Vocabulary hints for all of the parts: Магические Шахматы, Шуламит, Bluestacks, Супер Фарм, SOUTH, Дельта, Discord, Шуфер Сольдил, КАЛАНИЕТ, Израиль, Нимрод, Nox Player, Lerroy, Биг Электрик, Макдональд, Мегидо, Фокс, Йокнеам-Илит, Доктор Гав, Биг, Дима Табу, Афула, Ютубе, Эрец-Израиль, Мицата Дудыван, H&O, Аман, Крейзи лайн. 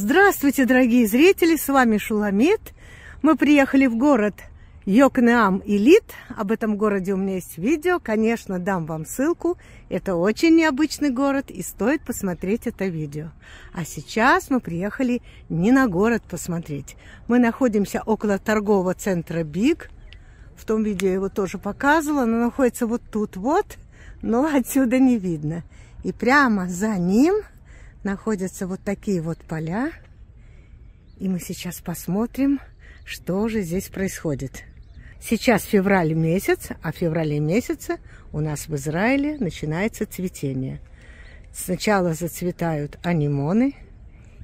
Здравствуйте, дорогие зрители! С вами Шуламит. Мы приехали в город Йокнеам-Илит. Об этом городе у меня есть видео. Конечно, дам вам ссылку. Это очень необычный город, и стоит посмотреть это видео. А сейчас мы приехали не на город посмотреть. Мы находимся около торгового центра Биг. В том видео я его тоже показывала. Оно находится вот тут вот, но отсюда не видно. И прямо за ним находятся вот такие вот поля. И мы сейчас посмотрим, что же здесь происходит. Сейчас февраль месяц, а в феврале месяце у нас в Израиле начинается цветение. Сначала зацветают анимоны,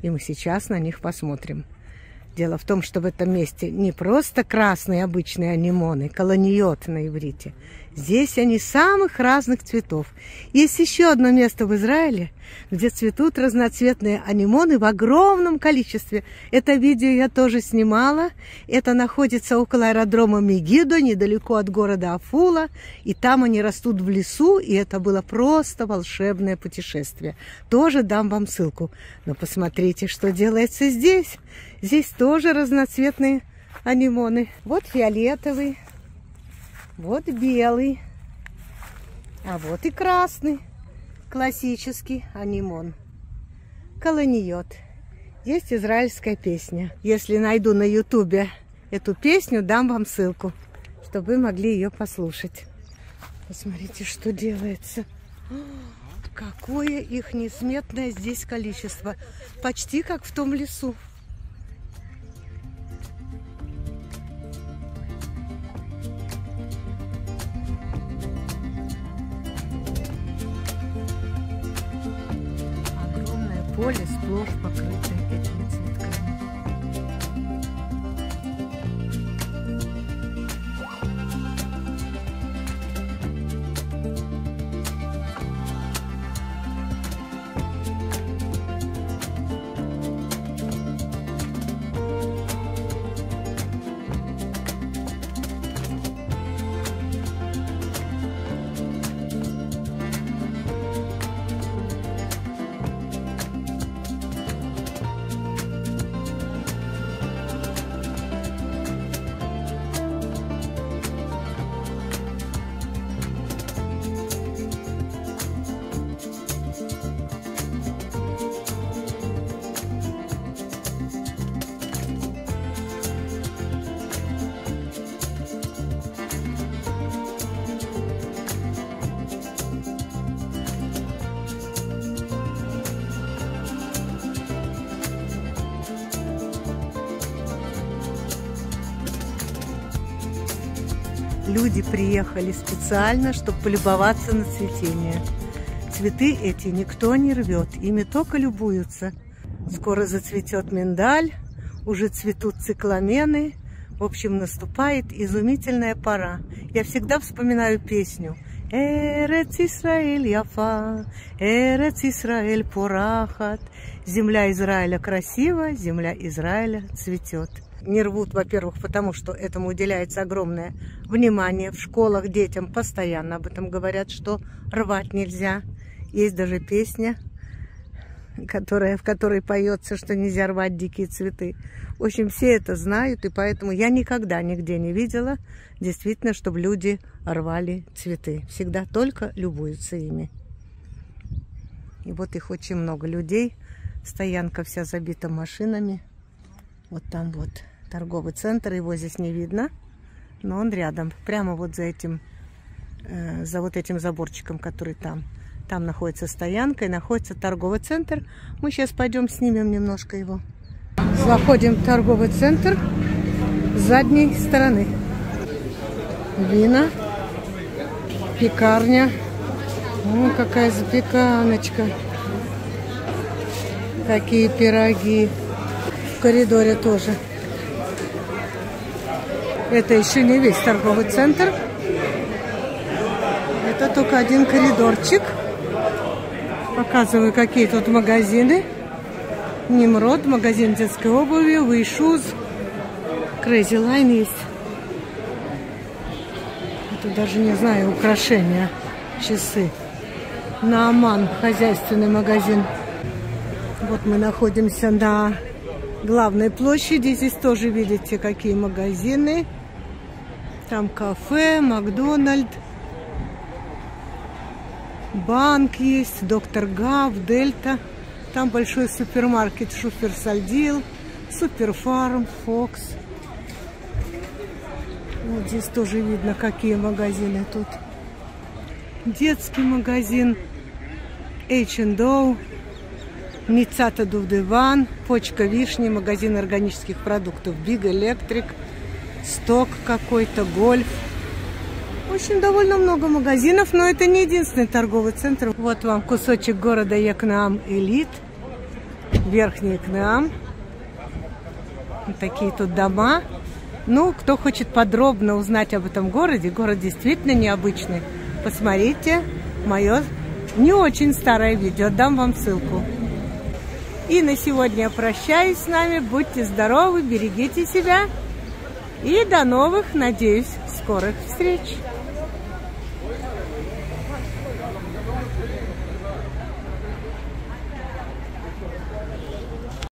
и мы сейчас на них посмотрим. Дело в том, что в этом месте не просто красные обычные анимоны, каланиет на иврите. Здесь они самых разных цветов. Есть еще одно место в Израиле, где цветут разноцветные анимоны в огромном количестве. Это видео я тоже снимала. Это находится около аэродрома Мегидо, недалеко от города Афула. И там они растут в лесу, и это было просто волшебное путешествие. Тоже дам вам ссылку. Но посмотрите, что делается здесь. Здесь тоже разноцветные анимоны. Вот фиолетовый. Вот белый, а вот и красный, классический анимон. Каланиет. Есть израильская песня. Если найду на Ютубе эту песню, дам вам ссылку, чтобы вы могли ее послушать. Посмотрите, что делается. Какое их несметное здесь количество. Почти как в том лесу. Поле сплошь покрытое этими Люди приехали специально, чтобы полюбоваться на цветение. Цветы эти никто не рвет, ими только любуются. Скоро зацветет миндаль, уже цветут цикламены. В общем, наступает изумительная пора. Я всегда вспоминаю песню. Эрец-Израиль яфа, Эрец-Израиль порахат. Земля Израиля красива, земля Израиля цветет. Не рвут, во-первых, потому что этому уделяется огромное внимание. В школах детям постоянно об этом говорят, что рвать нельзя. Есть даже песня, в которой поется, что нельзя рвать дикие цветы. В общем, все это знают, и поэтому я никогда нигде не видела, действительно, чтобы люди рвали цветы. Всегда только любуются ими. И вот их очень много людей. Стоянка вся забита машинами. Вот там вот торговый центр, его здесь не видно, но он рядом, прямо вот за вот этим заборчиком, который там. Там находится стоянка и находится торговый центр. Мы сейчас пойдем снимем немножко его. Заходим в торговый центр с задней стороны. Вина, пекарня. О, какая запеканочка. Какие пироги. В коридоре тоже. Это еще не весь торговый центр. Это только один коридорчик. Показываю, какие тут магазины. Нимрод, магазин детской обуви, вышуз, Крейзи Лайн есть. Это даже не знаю, украшения, часы. На Аман, хозяйственный магазин. Вот мы находимся на главной площади. Здесь тоже видите, какие магазины. Там кафе, Макдональд, банк есть, Доктор Гав, Дельта. Там большой супермаркет Шуфер Сольдил, Супер Фарм, Фокс. Вот здесь тоже видно, какие магазины тут. Детский магазин, H&O, Мицата Дудыван, почка вишни, магазин органических продуктов, Биг Электрик, сток какой-то, гольф. В общем, довольно много магазинов, но это не единственный торговый центр. Вот вам кусочек города Йокнеам-Илит, Верхний Йокнеам. Вот такие тут дома. Ну, кто хочет подробно узнать об этом городе, город действительно необычный, посмотрите мое не очень старое видео, дам вам ссылку. И на сегодня я прощаюсь с нами. Будьте здоровы, берегите себя. И до новых, надеюсь, скорых встреч.